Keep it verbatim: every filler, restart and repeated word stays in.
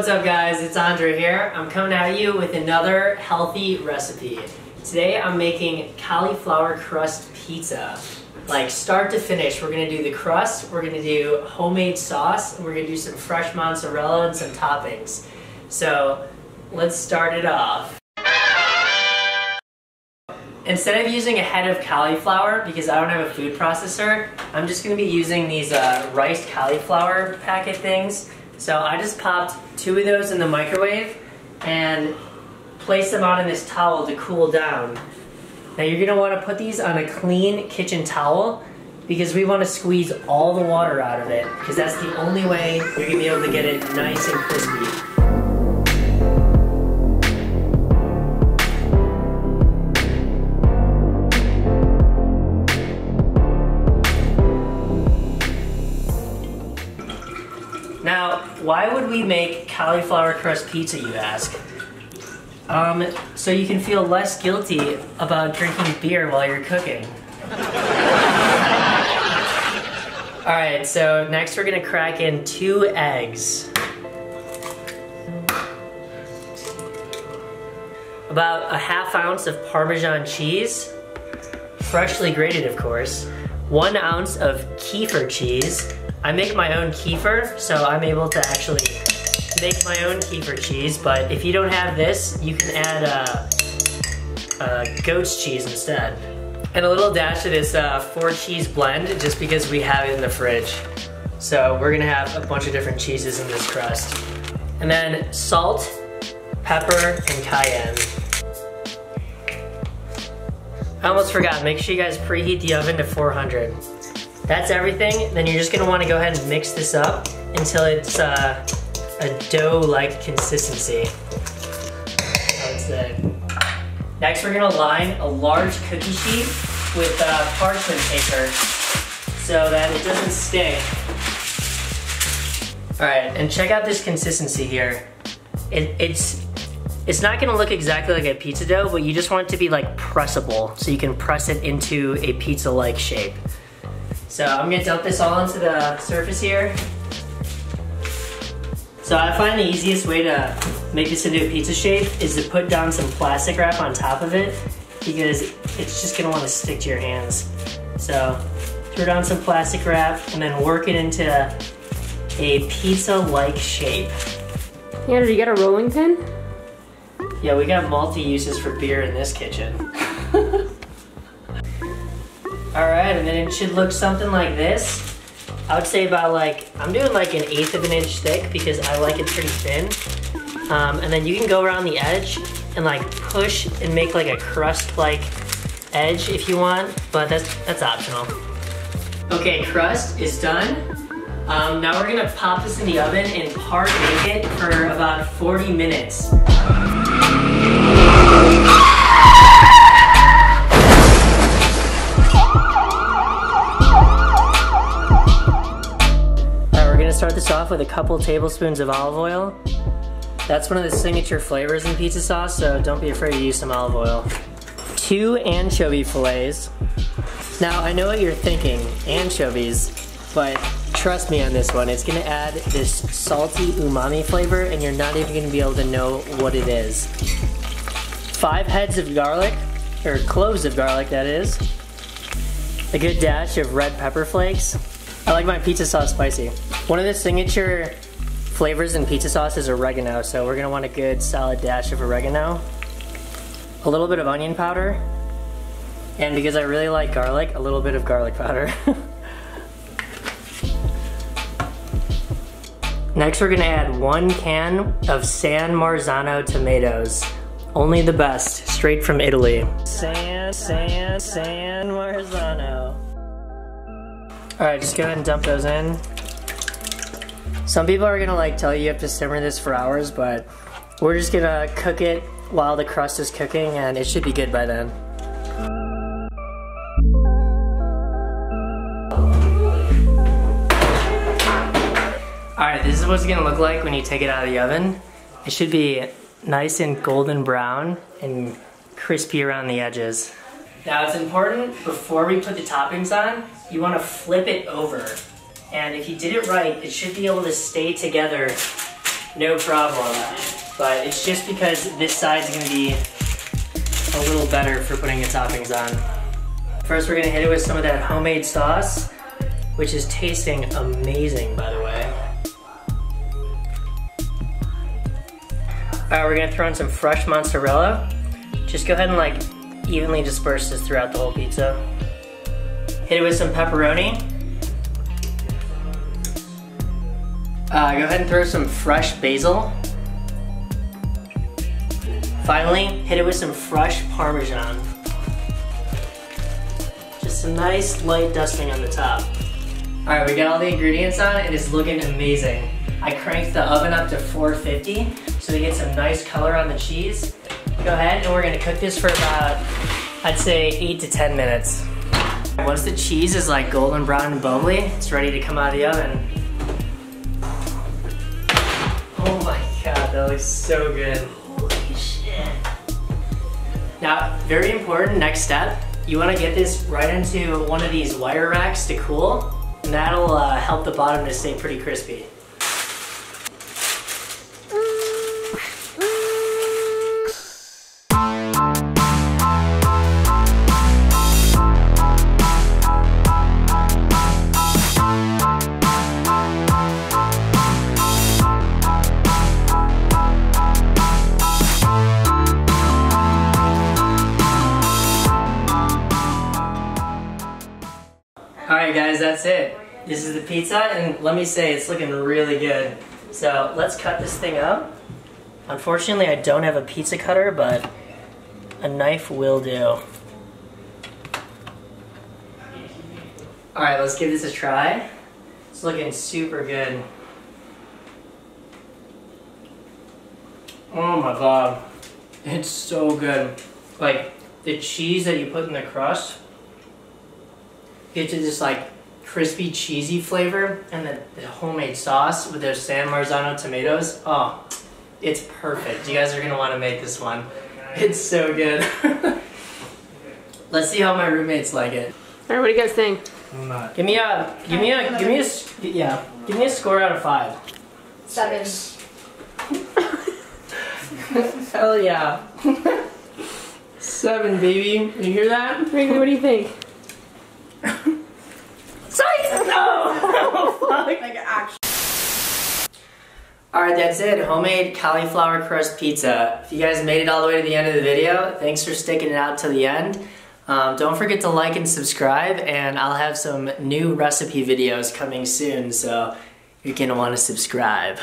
What's up guys, it's Andre here. I'm coming at you with another healthy recipe. Today I'm making cauliflower crust pizza. Like start to finish, we're gonna do the crust, we're gonna do homemade sauce, and we're gonna do some fresh mozzarella and some toppings. So let's start it off. Instead of using a head of cauliflower, because I don't have a food processor, I'm just gonna be using these uh, rice cauliflower packet things. So I just popped two of those in the microwave and placed them out in this towel to cool down. Now you're gonna wanna put these on a clean kitchen towel because we wanna squeeze all the water out of it because that's the only way you're gonna be able to get it nice and crispy. Now, why would we make cauliflower crust pizza, you ask? Um, so you can feel less guilty about drinking beer while you're cooking. Alright, so next we're gonna crack in two eggs. About a half ounce of Parmesan cheese, freshly grated of course, one ounce of Kefir cheese. I make my own Kefir, so I'm able to actually make my own Kefir cheese, but if you don't have this, you can add uh, uh, goat's cheese instead. And a little dash of this uh, four cheese blend, just because we have it in the fridge. So we're gonna have a bunch of different cheeses in this crust. And then salt, pepper, and cayenne. I almost forgot, make sure you guys preheat the oven to four hundred. That's everything, then you're just gonna wanna go ahead and mix this up until it's uh, a dough-like consistency. That's it. Next, we're gonna line a large cookie sheet with uh, parchment paper so that it doesn't stick. All right, and check out this consistency here. It, it's, it's not gonna look exactly like a pizza dough, but you just want it to be like pressable, so you can press it into a pizza-like shape. So I'm gonna dump this all onto the surface here. So I find the easiest way to make this into a pizza shape is to put down some plastic wrap on top of it because it's just gonna wanna stick to your hands. So throw down some plastic wrap and then work it into a pizza-like shape. Yeah, did you get a rolling pin? Yeah, we got multi-uses for beer in this kitchen. Alright, and then it should look something like this. I would say about like, I'm doing like an eighth of an inch thick because I like it pretty thin. Um, and then you can go around the edge and like push and make like a crust-like edge if you want, but that's, that's optional. Okay, crust is done. Um, now we're gonna pop this in the oven and par bake it for about forty minutes. Start this off with a couple tablespoons of olive oil. That's one of the signature flavors in pizza sauce, so don't be afraid to use some olive oil. Two anchovy fillets. Now I know what you're thinking, anchovies, but trust me on this one, it's gonna add this salty umami flavor and you're not even gonna be able to know what it is. Five heads of garlic, or cloves of garlic that is. A good dash of red pepper flakes. I like my pizza sauce spicy. One of the signature flavors in pizza sauce is oregano, so we're gonna want a good solid dash of oregano. A little bit of onion powder, and because I really like garlic, a little bit of garlic powder. Next we're gonna add one can of San Marzano tomatoes. Only the best, straight from Italy. San, San, San Marzano. Alright, just go ahead and dump those in. Some people are gonna like tell you you have to simmer this for hours, but we're just gonna cook it while the crust is cooking and it should be good by then. Alright, this is what it's gonna look like when you take it out of the oven. It should be nice and golden brown and crispy around the edges. Now it's important, before we put the toppings on, you want to flip it over. And if you did it right, it should be able to stay together no problem. But it's just because this side's gonna be a little better for putting the toppings on. First, we're gonna hit it with some of that homemade sauce, which is tasting amazing, by the way. All right, we're gonna throw in some fresh mozzarella. Just go ahead and like evenly disperse this throughout the whole pizza. Hit it with some pepperoni. Uh, go ahead and throw some fresh basil. Finally, hit it with some fresh Parmesan. Just a nice light dusting on the top. All right, we got all the ingredients on, and it's looking amazing. I cranked the oven up to four fifty so we get some nice color on the cheese. Go ahead and we're gonna cook this for about, I'd say eight to ten minutes. Once the cheese is like golden brown and bubbly, it's ready to come out of the oven. Oh my God, that looks so good. Holy shit. Now, very important next step, you wanna get this right into one of these wire racks to cool, and that'll uh, help the bottom to stay pretty crispy. Alright guys, that's it. This is the pizza, and let me say, it's looking really good. So let's cut this thing up. Unfortunately, I don't have a pizza cutter, but a knife will do. Alright, let's give this a try. It's looking super good. Oh my God. It's so good. Like, the cheese that you put in the crust, get to this like crispy cheesy flavor, and the, the homemade sauce with those San Marzano tomatoes. Oh, it's perfect. You guys are gonna want to make this one. It's so good. Let's see how my roommates like it. All right, what do you guys think? Give me a, give me a, give me a, yeah, give me a score out of five. Seven. Hell yeah. Seven, baby. You hear that? Rigby, what do you think? Alright, that's it. Homemade cauliflower crust pizza. If you guys made it all the way to the end of the video, thanks for sticking it out till the end. Um, don't forget to like and subscribe, and I'll have some new recipe videos coming soon, so you're gonna want to subscribe.